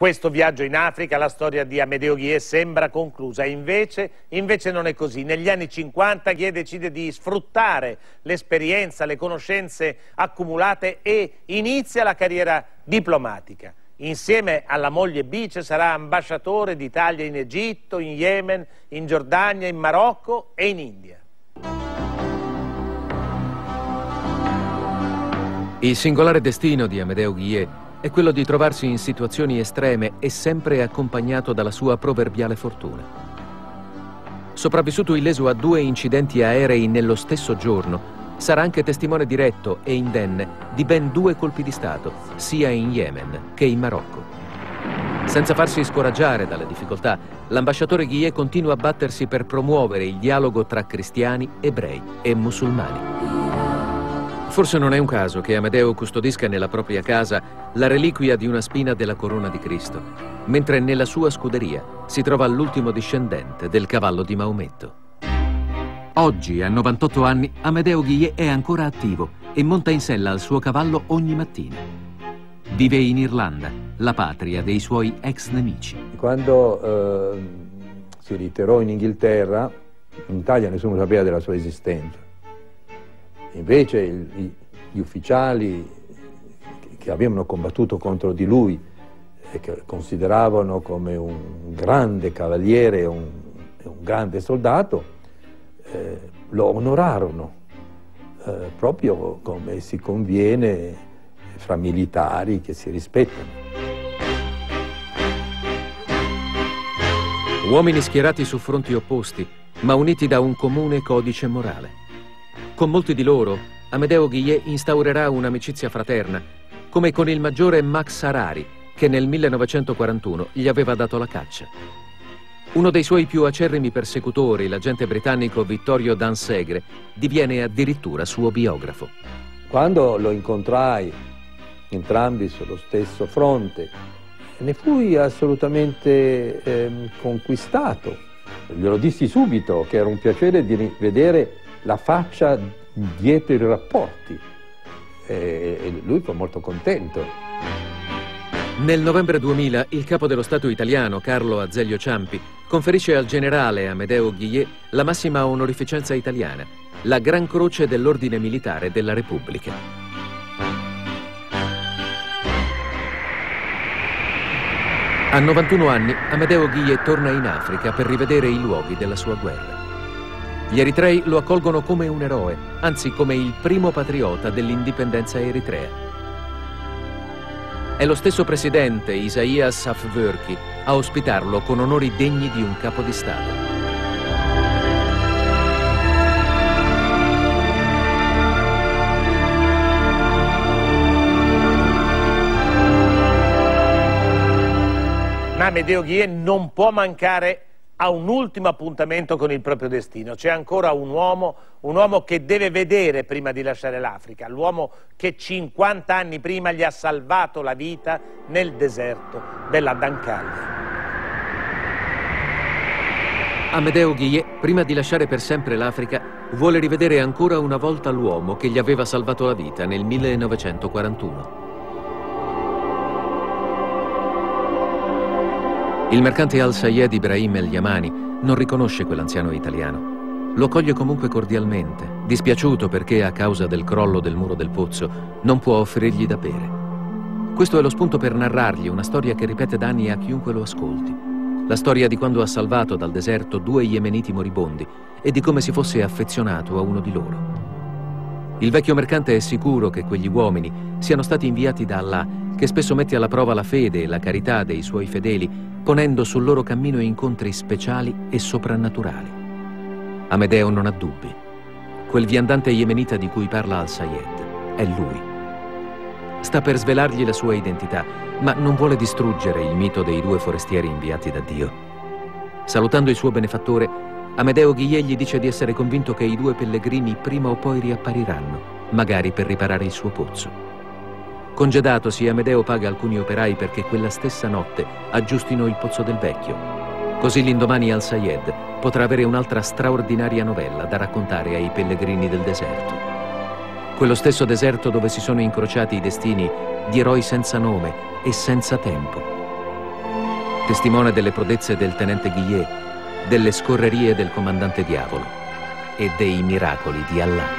Questo viaggio in Africa, la storia di Amedeo Guillet sembra conclusa, invece non è così. Negli anni 50 Guillet decide di sfruttare l'esperienza, le conoscenze accumulate e inizia la carriera diplomatica. Insieme alla moglie Bice sarà ambasciatore d'Italia in Egitto, in Yemen, in Giordania, in Marocco e in India. Il singolare destino di Amedeo Guillet è quello di trovarsi in situazioni estreme e sempre accompagnato dalla sua proverbiale fortuna. Sopravvissuto illeso a 2 incidenti aerei nello stesso giorno, sarà anche testimone diretto e indenne di ben 2 colpi di Stato, sia in Yemen che in Marocco. Senza farsi scoraggiare dalle difficoltà, l'ambasciatore Guillet continua a battersi per promuovere il dialogo tra cristiani, ebrei e musulmani. Forse non è un caso che Amedeo custodisca nella propria casa la reliquia di una spina della corona di Cristo, mentre nella sua scuderia si trova l'ultimo discendente del cavallo di Maometto. Oggi, a 98 anni, Amedeo Guillet è ancora attivo e monta in sella al suo cavallo ogni mattina. Vive in Irlanda, la patria dei suoi ex nemici. Quando si ritirò in Inghilterra, in Italia nessuno sapeva della sua esistenza. Invece gli ufficiali che avevano combattuto contro di lui e che consideravano come un grande cavaliere, un grande soldato, lo onorarono proprio come si conviene fra militari che si rispettano. Uomini schierati su fronti opposti, ma uniti da un comune codice morale. Con molti di loro, Amedeo Guillet instaurerà un'amicizia fraterna, come con il maggiore Max Harari, che nel 1941 gli aveva dato la caccia. Uno dei suoi più acerrimi persecutori, l'agente britannico Vittorio Dan Segre, diviene addirittura suo biografo. Quando lo incontrai, entrambi sullo stesso fronte, ne fui assolutamente conquistato. Glielo dissi subito che era un piacere di vedere la faccia dietro i rapporti, e lui fu molto contento. Nel novembre 2000 il capo dello Stato italiano, Carlo Azeglio Ciampi, conferisce al generale Amedeo Guillet la massima onorificenza italiana, la Gran Croce dell'Ordine Militare della Repubblica. A 91 anni Amedeo Guillet torna in Africa per rivedere i luoghi della sua guerra. Gli eritrei lo accolgono come un eroe, anzi come il primo patriota dell'indipendenza eritrea. È lo stesso presidente Isaias Afwerki a ospitarlo con onori degni di un capo di Stato. Ma Amedeo Guillet non può mancare a un ultimo appuntamento con il proprio destino. C'è ancora un uomo che deve vedere prima di lasciare l'Africa, l'uomo che 50 anni prima gli ha salvato la vita nel deserto della Dancalia. Amedeo Guillet, prima di lasciare per sempre l'Africa, vuole rivedere ancora una volta l'uomo che gli aveva salvato la vita nel 1941. Il mercante al-Sayyid Ibrahim al-Yamani non riconosce quell'anziano italiano. Lo accoglie comunque cordialmente, dispiaciuto perché a causa del crollo del muro del pozzo non può offrirgli da bere. Questo è lo spunto per narrargli una storia che ripete da anni a chiunque lo ascolti. La storia di quando ha salvato dal deserto 2 yemeniti moribondi e di come si fosse affezionato a uno di loro. Il vecchio mercante è sicuro che quegli uomini siano stati inviati da Allah, che spesso mette alla prova la fede e la carità dei suoi fedeli, ponendo sul loro cammino incontri speciali e soprannaturali. Amedeo non ha dubbi. Quel viandante yemenita di cui parla al-Sayyid è lui. Sta per svelargli la sua identità, ma non vuole distruggere il mito dei 2 forestieri inviati da Dio. Salutando il suo benefattore, Amedeo Guillet gli dice di essere convinto che i 2 pellegrini prima o poi riappariranno, magari per riparare il suo pozzo. Congedatosi, Amedeo paga alcuni operai perché quella stessa notte aggiustino il pozzo del vecchio. Così l'indomani al-Sayyid potrà avere un'altra straordinaria novella da raccontare ai pellegrini del deserto. Quello stesso deserto dove si sono incrociati i destini di eroi senza nome e senza tempo. testimone delle prodezze del tenente Guillet, delle scorrerie del comandante Diavolo e dei miracoli di Allah.